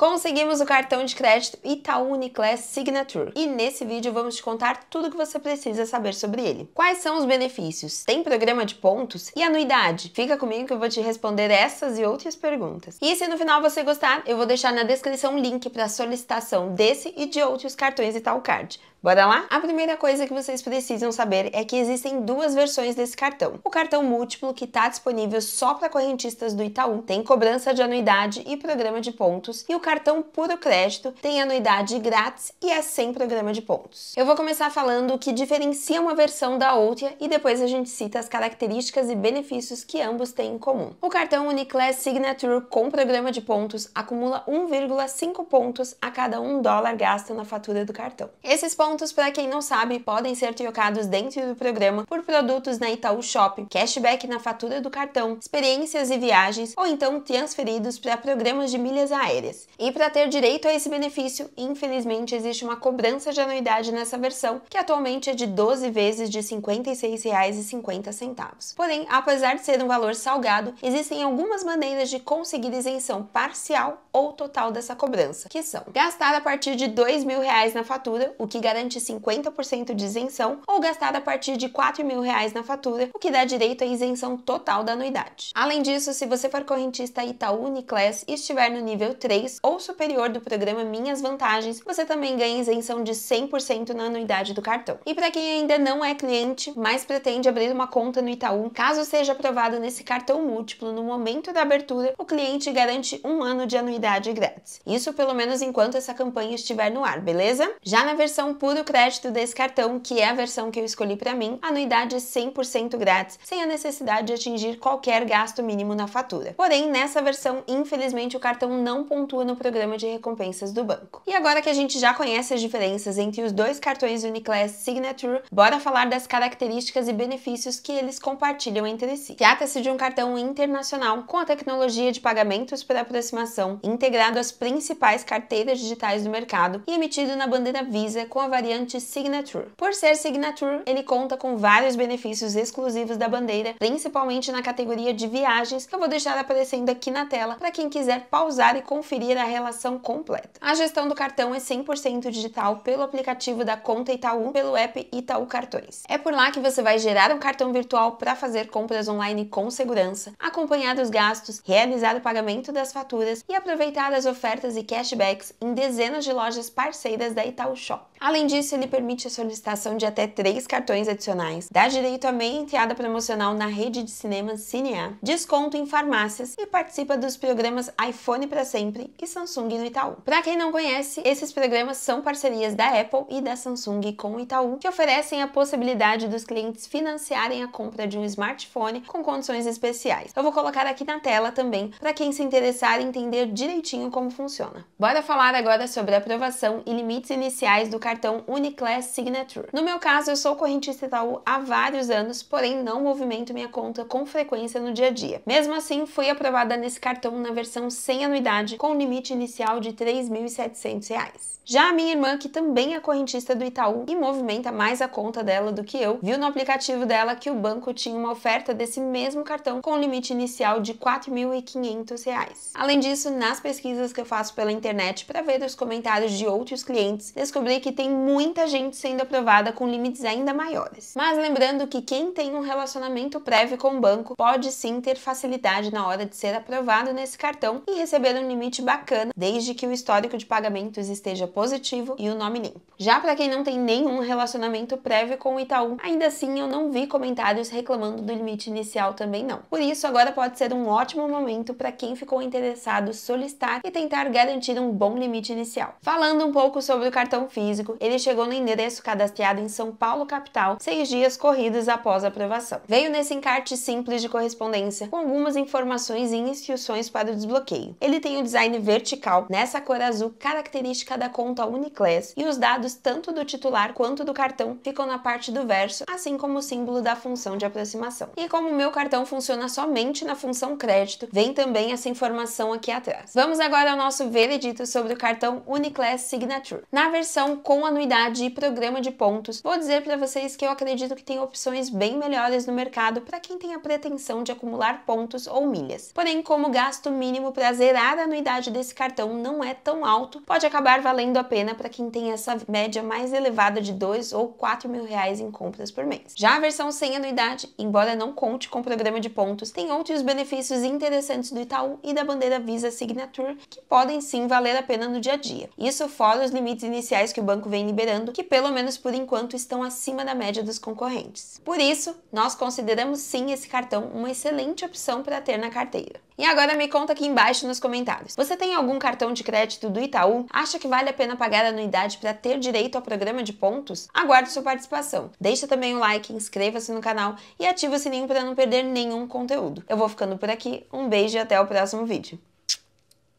Conseguimos o cartão de crédito Itaú Uniclass Signature e nesse vídeo vamos te contar tudo o que você precisa saber sobre ele. Quais são os benefícios? Tem programa de pontos? E anuidade? Fica comigo que eu vou te responder essas e outras perguntas. E se no final você gostar, eu vou deixar na descrição o link para a solicitação desse e de outros cartões Itaú Card. Bora lá? A primeira coisa que vocês precisam saber é que existem duas versões desse cartão. O cartão múltiplo, que está disponível só para correntistas do Itaú, tem cobrança de anuidade e programa de pontos, e o cartão puro crédito tem anuidade grátis e é sem programa de pontos. Eu vou começar falando o que diferencia uma versão da outra e depois a gente cita as características e benefícios que ambos têm em comum. O cartão Uniclass Signature com programa de pontos acumula 1,5 pontos a cada $1 gasto na fatura do cartão. Esses pontos, para quem não sabe, podem ser trocados dentro do programa por produtos na Itaú Shop, cashback na fatura do cartão, experiências e viagens, ou então transferidos para programas de milhas aéreas. E para ter direito a esse benefício, infelizmente existe uma cobrança de anuidade nessa versão, que atualmente é de 12 vezes de R$ 56,50. Porém, apesar de ser um valor salgado, existem algumas maneiras de conseguir isenção parcial ou total dessa cobrança, que são gastar a partir de R$ 2.000 na fatura, o que garante 50% de isenção, ou gastar a partir de R$ 4.000 na fatura, o que dá direito à isenção total da anuidade. Além disso, se você for correntista Itaú Uniclass e estiver no nível 3 ou superior do programa Minhas Vantagens, você também ganha isenção de 100% na anuidade do cartão. E para quem ainda não é cliente, mas pretende abrir uma conta no Itaú, caso seja aprovado nesse cartão múltiplo no momento da abertura, o cliente garante um ano de anuidade grátis. Isso pelo menos enquanto essa campanha estiver no ar, beleza? Já na versão puro crédito desse cartão, que é a versão que eu escolhi para mim, a anuidade é 100% grátis, sem a necessidade de atingir qualquer gasto mínimo na fatura. Porém, nessa versão, infelizmente, o cartão não pontua no programa de recompensas do banco. E agora que a gente já conhece as diferenças entre os dois cartões Uniclass Signature, bora falar das características e benefícios que eles compartilham entre si. Trata-se de um cartão internacional com a tecnologia de pagamentos por aproximação, integrado às principais carteiras digitais do mercado e emitido na bandeira Visa com a variante Signature. Por ser Signature, ele conta com vários benefícios exclusivos da bandeira, principalmente na categoria de viagens, que eu vou deixar aparecendo aqui na tela para quem quiser pausar e conferir a relação completa. A gestão do cartão é 100% digital pelo aplicativo da Conta Itaú, pelo app Itaú Cartões. É por lá que você vai gerar um cartão virtual para fazer compras online com segurança, acompanhar os gastos, realizar o pagamento das faturas e aproveitar as ofertas e cashbacks em dezenas de lojas parceiras da Itaú Shop. Além disso, ele permite a solicitação de até 3 cartões adicionais, dá direito a meia entrada promocional na rede de cinemas CineA, desconto em farmácias e participa dos programas iPhone para sempre e Samsung no Itaú. Para quem não conhece, esses programas são parcerias da Apple e da Samsung com o Itaú, que oferecem a possibilidade dos clientes financiarem a compra de um smartphone com condições especiais. Eu vou colocar aqui na tela também, para quem se interessar e entender direitinho como funciona. Bora falar agora sobre a aprovação e limites iniciais do cartão Uniclass Signature. No meu caso, eu sou correntista Itaú há vários anos, porém não movimento minha conta com frequência no dia a dia. Mesmo assim, fui aprovada nesse cartão na versão sem anuidade, com limite inicial de R$ 3.700. Já a minha irmã, que também é correntista do Itaú e movimenta mais a conta dela do que eu, viu no aplicativo dela que o banco tinha uma oferta desse mesmo cartão com limite inicial de R$ 4.500. Além disso, nas pesquisas que eu faço pela internet para ver os comentários de outros clientes, descobri que tem muita gente sendo aprovada com limites ainda maiores. Mas lembrando que quem tem um relacionamento prévio com o banco pode sim ter facilidade na hora de ser aprovado nesse cartão e receber um limite bacana, desde que o histórico de pagamentos esteja positivo e o nome limpo. Já para quem não tem nenhum relacionamento prévio com o Itaú, ainda assim eu não vi comentários reclamando do limite inicial também não. Por isso, agora pode ser um ótimo momento para quem ficou interessado solicitar e tentar garantir um bom limite inicial. Falando um pouco sobre o cartão físico, ele chegou no endereço cadastrado em São Paulo, capital, 6 dias corridos após a aprovação. Veio nesse encarte simples de correspondência, com algumas informações e instruções para o desbloqueio. Ele tem o design vertical, nessa cor azul, característica da conta Uniclass, e os dados tanto do titular quanto do cartão ficam na parte do verso, assim como o símbolo da função de aproximação. E como o meu cartão funciona somente na função crédito, vem também essa informação aqui atrás. Vamos agora ao nosso veredito sobre o cartão Uniclass Signature. Na versão com com anuidade e programa de pontos, vou dizer para vocês que eu acredito que tem opções bem melhores no mercado para quem tem a pretensão de acumular pontos ou milhas. Porém, como o gasto mínimo para zerar a anuidade desse cartão não é tão alto, pode acabar valendo a pena para quem tem essa média mais elevada de 2 ou 4 mil reais em compras por mês. Já a versão sem anuidade, embora não conte com programa de pontos, tem outros benefícios interessantes do Itaú e da bandeira Visa Signature que podem sim valer a pena no dia a dia. Isso fora os limites iniciais que o banco vem liberando, que pelo menos por enquanto estão acima da média dos concorrentes. Por isso, nós consideramos sim esse cartão uma excelente opção para ter na carteira. E agora me conta aqui embaixo nos comentários, você tem algum cartão de crédito do Itaú? Acha que vale a pena pagar a anuidade para ter direito ao programa de pontos? Aguardo sua participação. Deixa também o like, inscreva-se no canal e ativa o sininho para não perder nenhum conteúdo. Eu vou ficando por aqui, um beijo e até o próximo vídeo.